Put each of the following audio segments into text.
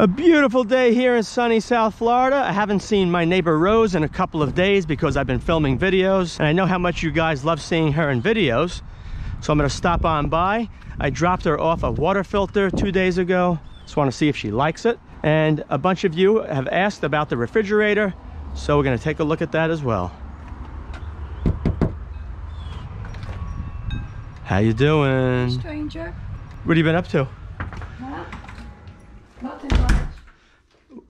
A beautiful day here in sunny South Florida. I haven't seen my neighbor Rose in a couple of days because I've been filming videos, and I know how much you guys love seeing her in videos, so I'm gonna stop on by. I dropped her off a water filter 2 days ago. Just wanna see if she likes it. And a bunch of you have asked about the refrigerator, so we're gonna take a look at that as well. How you doing? Stranger. What have you been up to?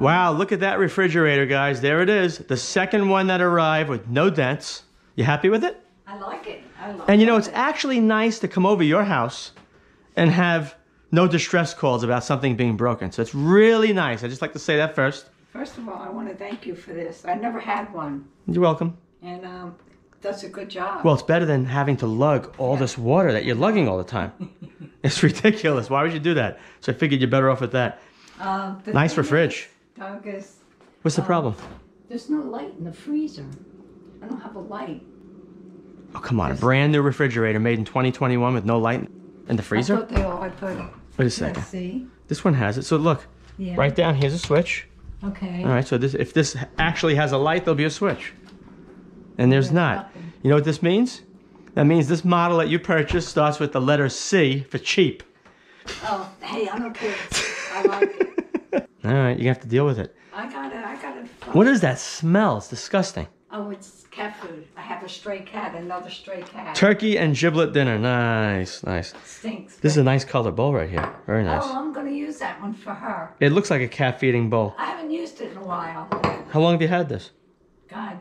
Wow, look at that refrigerator, guys. There it is. The second one that arrived with no dents. You happy with it? I like it. I love it. And you know, it's actually nice to come over to your house and have no distress calls about something being broken. So it's really nice. I just like to say that first. First of all, I want to thank you for this. I never had one. You're welcome. And that's a good job. Well, it's better than having to lug all this water that you're lugging all the time. It's ridiculous. Why would you do that? So I figured you're better off with that. Nice for fridge. What's the problem? There's no light in the freezer. I don't have a light. Oh, come on. A brand new refrigerator made in 2021 with no light in the freezer? I thought they all, wait a second. Let's see. This one has it. So look, right down here's a switch. Okay. All right, so this, if this actually has a light, there'll be a switch. And there's not. You know what this means? That means this model that you purchased starts with the letter C for cheap. Oh, hey, I don't care. I like it. All right, you have to deal with it. I got it. What is that smell? It's disgusting. Oh, it's cat food. I have a stray cat, another stray cat. Turkey and giblet dinner. Nice, nice. It stinks. This is a nice colored bowl right here. Very nice. Oh, I'm going to use that one for her. It looks like a cat feeding bowl. I haven't used it in a while. How long have you had this? God,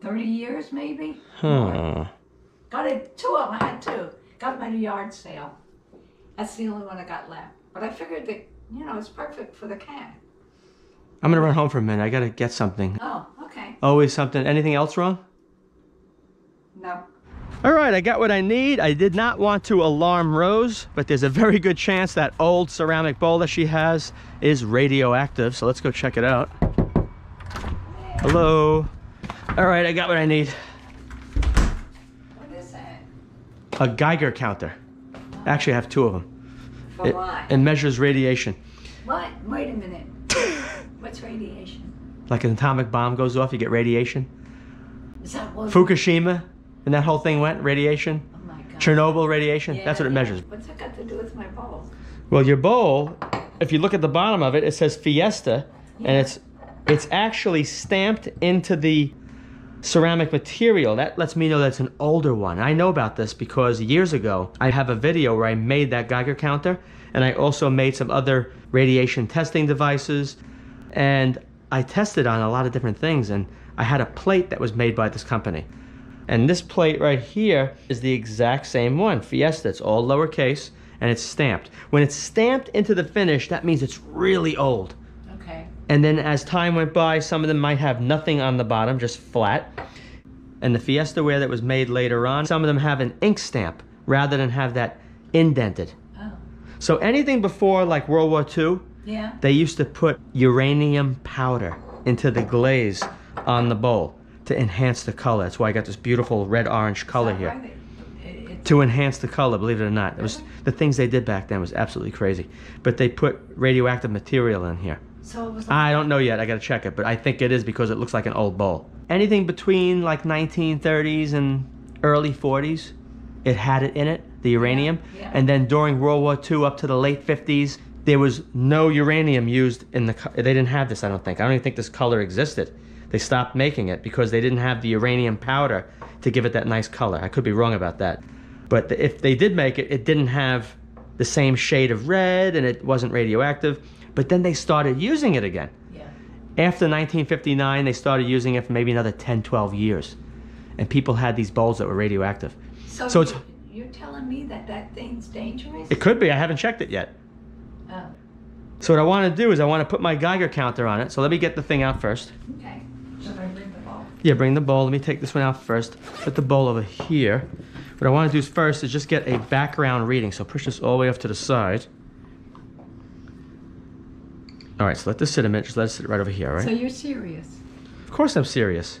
30 years maybe? Huh. Got it, two of them. I had two. Got them at a yard sale. That's the only one I got left. But I figured that, you know, it's perfect for the cat. I'm gonna run home for a minute. I gotta get something. Oh, okay. Always something. Anything else wrong? No. All right, I got what I need. I did not want to alarm Rose, but there's a very good chance that old ceramic bowl that she has is radioactive, so let's go check it out. Hey. Hello. All right, I got what I need. What is that? A Geiger counter. Oh. Actually, I have two of them. It measures radiation. What? Wait a minute. What's radiation? Like an atomic bomb goes off, you get radiation. Is that what? Fukushima, and that whole thing went radiation. Oh my God. Chernobyl radiation. Yeah, that's what it measures. What's that got to do with my bowl? Well, your bowl, if you look at the bottom of it, it says Fiesta, and it's actually stamped into the ceramic material. That lets me know that's an older one. I know about this because years ago I have a video where I made that Geiger counter, and I also made some other radiation testing devices, and I tested on a lot of different things, and I had a plate that was made by this company. And this plate right here is the exact same one, Fiesta. It's all lowercase, and it's stamped. When it's stamped into the finish, that means it's really old. And then as time went by, some of them might have nothing on the bottom, just flat. And the Fiestaware that was made later on, some of them have an ink stamp rather than have that indented. Oh. So anything before like World War II, they used to put uranium powder into the glaze on the bowl to enhance the color. That's why I got this beautiful red-orange color here. Right? To enhance the color, believe it or not. It was, the things they did back then was absolutely crazy. But they put radioactive material in here. So it was like, I don't know yet, I gotta check it, but I think it is because it looks like an old bowl. Anything between like 1930s and early 40s, it had it in it, the uranium. Yeah. And then during World War II up to the late 50s, there was no uranium used in the, they didn't have this, I don't think. I don't even think this color existed. They stopped making it because they didn't have the uranium powder to give it that nice color. I could be wrong about that. But if they did make it, it didn't have the same shade of red and it wasn't radioactive. But then they started using it again. Yeah. After 1959, they started using it for maybe another 10, 12 years. And people had these bowls that were radioactive. So you're telling me that that thing's dangerous? It could be. I haven't checked it yet. Oh. So what I want to do is I want to put my Geiger counter on it. So let me get the thing out first. Okay. Should I bring the bowl? Yeah, bring the bowl. Let me take this one out first. Put the bowl over here. What I want to do is first is just get a background reading. So push this all the way up to the side. All right, so let this sit a minute. Just let it sit right over here, all right? So you're serious? Of course I'm serious.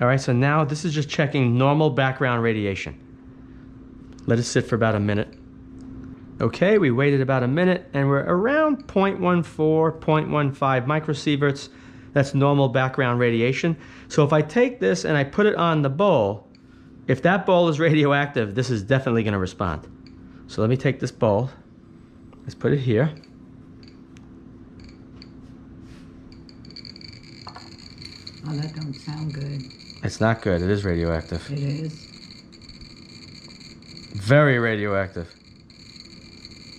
All right, so now this is just checking normal background radiation. Let it sit for about a minute. Okay, we waited about a minute and we're around 0.14, 0.15 microsieverts. That's normal background radiation. So if I take this and I put it on the bowl, if that bowl is radioactive, this is definitely going to respond. So let me take this bowl. Let's put it here. Oh, that don't sound good. It's not good. It is radioactive. It is. Very radioactive.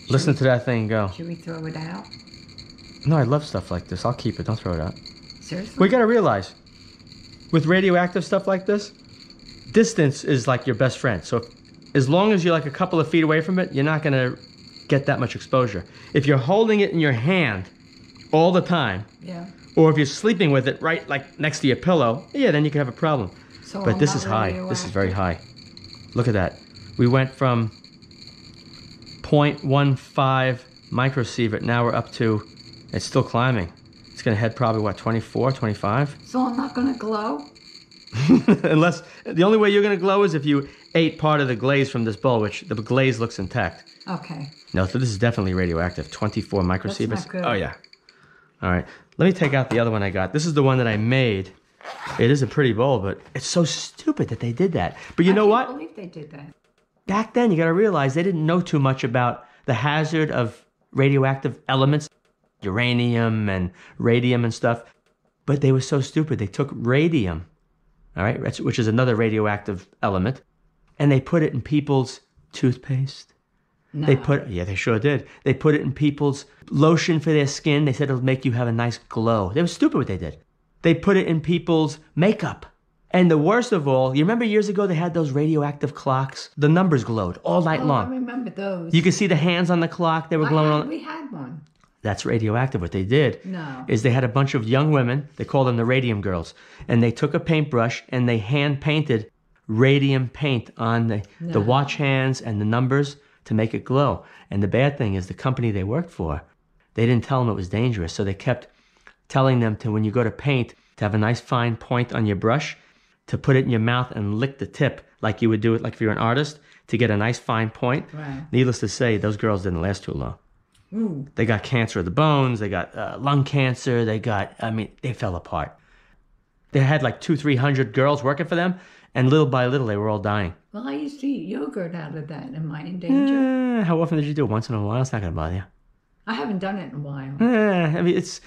Listen to that thing go. Should we throw it out? No, I love stuff like this. I'll keep it. Don't throw it out. Seriously? We got to realize, with radioactive stuff like this, distance is like your best friend. So as long as you're like a couple of feet away from it, you're not going to get that much exposure. If you're holding it in your hand all the time, yeah. Or if you're sleeping with it right like next to your pillow, yeah, then you could have a problem. So but this is high. This is very high. Look at that. We went from 0.15 microsievert. Now we're up to, it's still climbing. It's going to head probably, what, 24, 25? So I'm not going to glow? Unless, the only way you're going to glow is if you ate part of the glaze from this bowl, which the glaze looks intact. Okay. No, so this is definitely radioactive. 24 microsieverts. That's not good. Oh, yeah. All right. Let me take out the other one I got. This is the one that I made. It is a pretty bowl, but it's so stupid that they did that. But you know what? I can't believe they did that. Back then, you got to realize they didn't know too much about the hazard of radioactive elements, uranium and radium and stuff. But they were so stupid. They took radium, all right, which is another radioactive element, and they put it in people's toothpaste. No. They put, yeah, they sure did. They put it in people's lotion for their skin. They said it'll make you have a nice glow. They were stupid what they did. They put it in people's makeup. And the worst of all, you remember years ago they had those radioactive clocks? The numbers glowed all night long. I remember those. You could see the hands on the clock. They were glowing on. We had one. That's radioactive. What they did is they had a bunch of young women. They called them the radium girls. And they took a paintbrush and they hand-painted radium paint on the watch hands and the numbers to make it glow. And the bad thing is the company they worked for, they didn't tell them it was dangerous. So they kept telling them to, when you go to paint, to have a nice fine point on your brush, to put it in your mouth and lick the tip like you would do it, like if you're an artist, to get a nice fine point. Right. Needless to say, those girls didn't last too long. Ooh. They got cancer of the bones, they got lung cancer, they got, I mean, they fell apart. They had like 200-300 girls working for them, and little by little, they were all dying. Well, I used to eat yogurt out of that. Am I in danger? How often did you do it? Once in a while? It's not going to bother you. I haven't done it in a while. I mean, it's...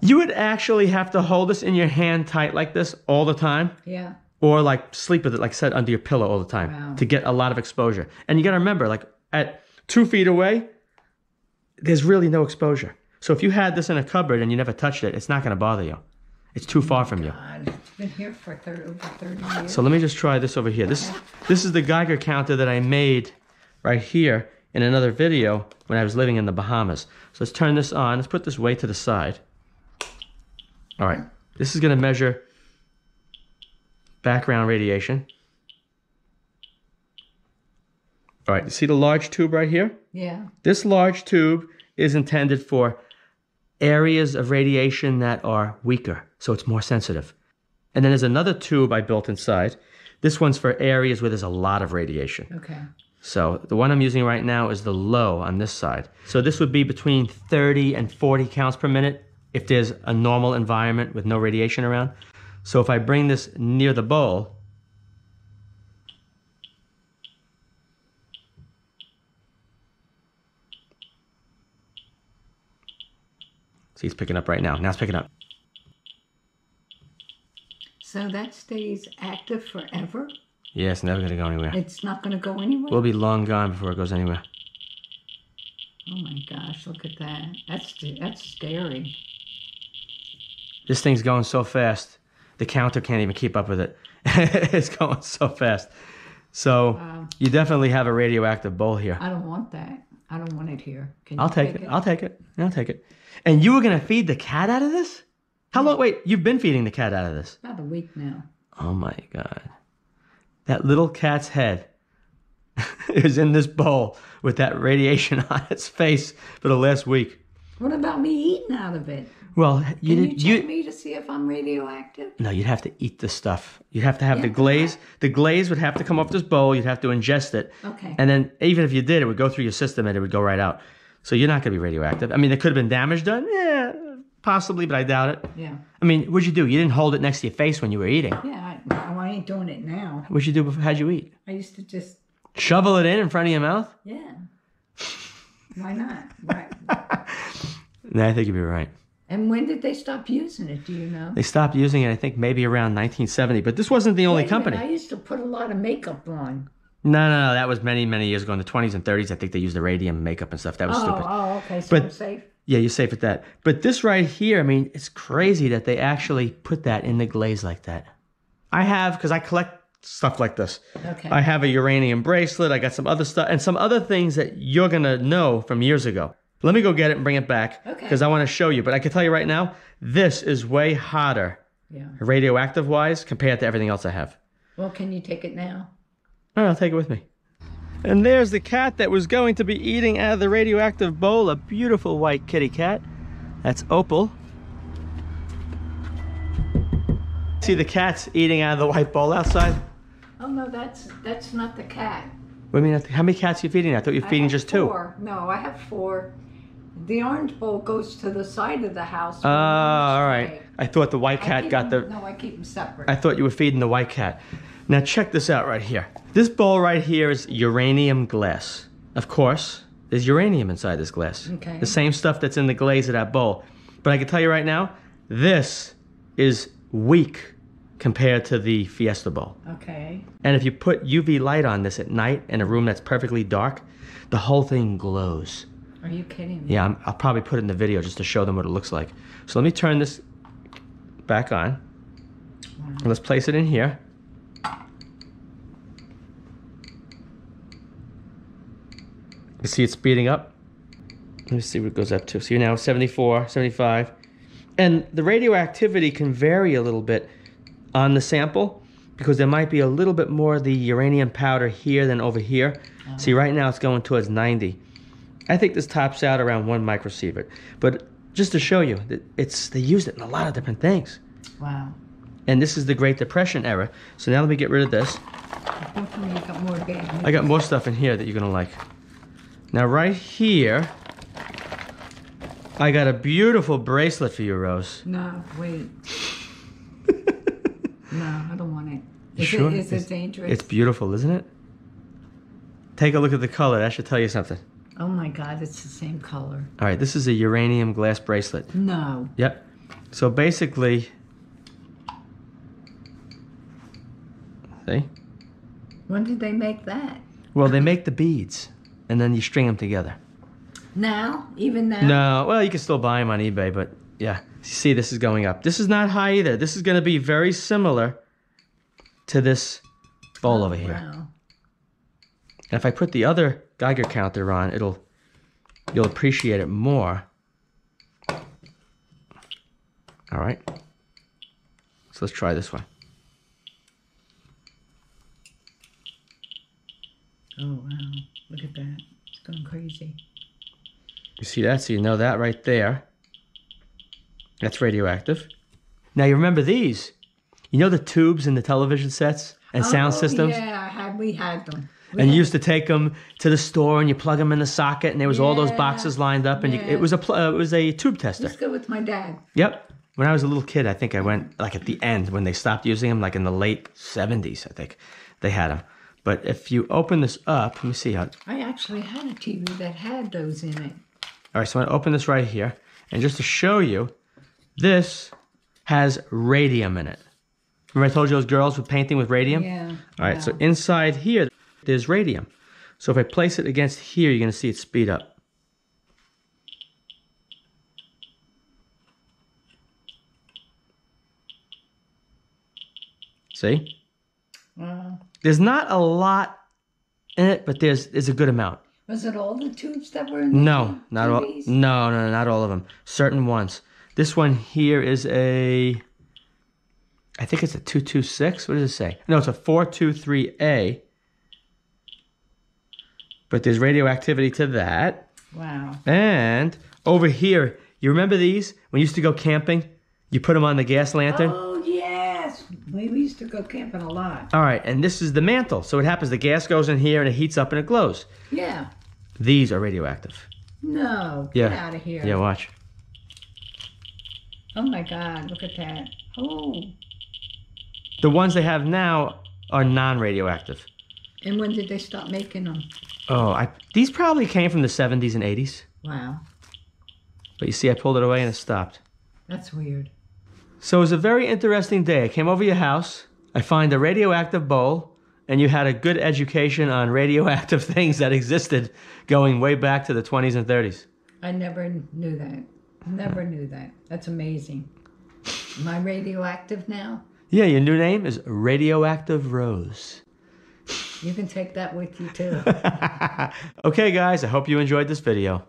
You would actually have to hold this in your hand tight like this all the time. Yeah. Or like sleep with it, like I said, under your pillow all the time. Wow. To get a lot of exposure. And you got to remember, like at 2 feet away, there's really no exposure. So if you had this in a cupboard and you never touched it, it's not going to bother you. It's too far from you. It's been here for over 30 years. So let me just try this over here. This is the Geiger counter that I made right here in another video when I was living in the Bahamas. So let's turn this on. Let's put this way to the side. All right. This is going to measure background radiation. All right. You see the large tube right here? Yeah. This large tube is intended for areas of radiation that are weaker, so it's more sensitive. And then there's another tube I built inside. This one's for areas where there's a lot of radiation. Okay. So the one I'm using right now is the low on this side. So this would be between 30 and 40 counts per minute if there's a normal environment with no radiation around. So if I bring this near the bowl, see, it's picking up right now. Now it's picking up. So that stays active forever? Yeah, it's never going to go anywhere. It's not going to go anywhere? We'll be long gone before it goes anywhere. Oh my gosh, look at that. That's scary. This thing's going so fast, the counter can't even keep up with it. It's going so fast. So you definitely have a radioactive bowl here. I don't want that. I don't want it here. Can you take it? I'll take it. I'll take it. And you were going to feed the cat out of this? How long? Wait, you've been feeding the cat out of this? About a week now. Oh my God. That little cat's head is in this bowl with that radiation on its face for the last week. What about me eating out of it? Well, Can you check me to see if I'm radioactive? No, you'd have to eat the stuff. You'd have to have the glaze. The glaze would have to come off this bowl. You'd have to ingest it. Okay. And then even if you did, it would go through your system and it would go right out. So you're not going to be radioactive. I mean, there could have been damage done. Yeah, possibly, but I doubt it. Yeah. I mean, what'd you do? You didn't hold it next to your face when you were eating. Yeah, I ain't doing it now. What'd you do before? How'd you eat? I used to just... shovel it in front of your mouth? Yeah. Why not? Why? No, I think you'd be right. And when did they stop using it? Do you know? They stopped using it, I think, maybe around 1970. But this wasn't the only company. I used to put a lot of makeup on. No, no, no. That was many, many years ago. In the 20s and 30s, I think they used the radium makeup and stuff. That was stupid. Oh, okay. So I'm safe? Yeah, you're safe at that. But this right here, I mean, it's crazy that they actually put that in the glaze like that. I have, because I collect stuff like this. Okay. I have a uranium bracelet. I got some other stuff and some other things that you're going to know from years ago. Let me go get it and bring it back because I want to show you. But I can tell you right now, this is way hotter radioactive-wise compared to everything else I have. Well, can you take it now? All right, I'll take it with me. And there's the cat that was going to be eating out of the radioactive bowl, a beautiful white kitty cat. That's Opal. See the cats eating out of the white bowl outside? Oh, no, that's not the cat. What do you mean? How many cats are you feeding? I thought you were feeding just two. Four. No, I have four. The orange bowl goes to the side of the house. Oh, all right. I thought the white cat got the... No, I keep them separate. I thought you were feeding the white cat. Now, check this out right here. This bowl right here is uranium glass. Of course, there's uranium inside this glass. Okay. The same stuff that's in the glaze of that bowl. But I can tell you right now, this is weak compared to the Fiesta Bowl. Okay. And if you put UV light on this at night in a room that's perfectly dark, the whole thing glows. Are you kidding me? Yeah, I'll probably put it in the video just to show them what it looks like. So let me turn this back on. Wow. Let's place it in here. You see it's speeding up. Let me see what it goes up to. So you're now 74, 75. And the radioactivity can vary a little bit on the sample, because there might be a little bit more of the uranium powder here than over here. Oh. See, right now it's going towards 90. I think this tops out around 1 microsievert. But just to show you, they used it in a lot of different things. Wow. And this is the Great Depression era. So now let me get rid of this. I got more stuff in here that you're gonna like. Now right here, I got a beautiful bracelet for you, Rose. No, wait. No, I don't want it. Is it dangerous? It's beautiful, isn't it? Take a look at the color. That should tell you something. Oh my God, it's the same color. All right, this is a uranium glass bracelet. No. Yep. So basically, see? When did they make that? Well, they make the beads, and then you string them together. Now? Even now? No. Well, you can still buy them on eBay, but yeah. See, this is going up. This is not high either. This is going to be very similar to this bowl over here. Wow. And if I put the other Geiger counter on, you'll appreciate it more. All right. So let's try this one. Oh, wow. Look at that. It's going crazy. You see that? So you know that right there. That's radioactive. Now you remember these. You know the tubes in the television sets and sound systems? Yeah, we had them. You used to take them to the store and you plug them in the socket and there was all those boxes lined up and it was a tube tester. Let's go with my dad. Yep. When I was a little kid, I think I went like at the end when they stopped using them, like in the late 70s, I think they had them. But if you open this up, let me see how... I actually had a TV that had those in it. All right, so I'm going to open this right here. And just to show you, this has radium in it. Remember I told you those girls were painting with radium? Yeah. All right, so inside here, there's radium. So if I place it against here, you're gonna see it speed up. See? Wow. There's not a lot in it, but there's a good amount. Was it all the tubes that were in there? No, not all. No, no, not all of them. Certain ones. This one here is a, I think it's a 226. What does it say? No, it's a 423A. But there's radioactivity to that. Wow. And Over here, you remember these? When you used to go camping, you put them on the gas lantern? Oh, yes. We used to go camping a lot. All right, and this is the mantle. So what happens, the gas goes in here and it heats up and it glows. Yeah. These are radioactive. No, get out of here. Yeah, watch. Oh my God, look at that. Oh. The ones they have now are non-radioactive. And when did they stop making them? Oh, these probably came from the 70s and 80s. Wow. But you see, I pulled it away and it stopped. That's weird. So it was a very interesting day. I came over your house, I find a radioactive bowl, and you had a good education on radioactive things that existed going way back to the 20s and 30s. I never knew that. Never knew that. That's amazing. Am I radioactive now? Yeah, your new name is Radioactive Rose. You can take that with you too. Okay guys, I hope you enjoyed this video.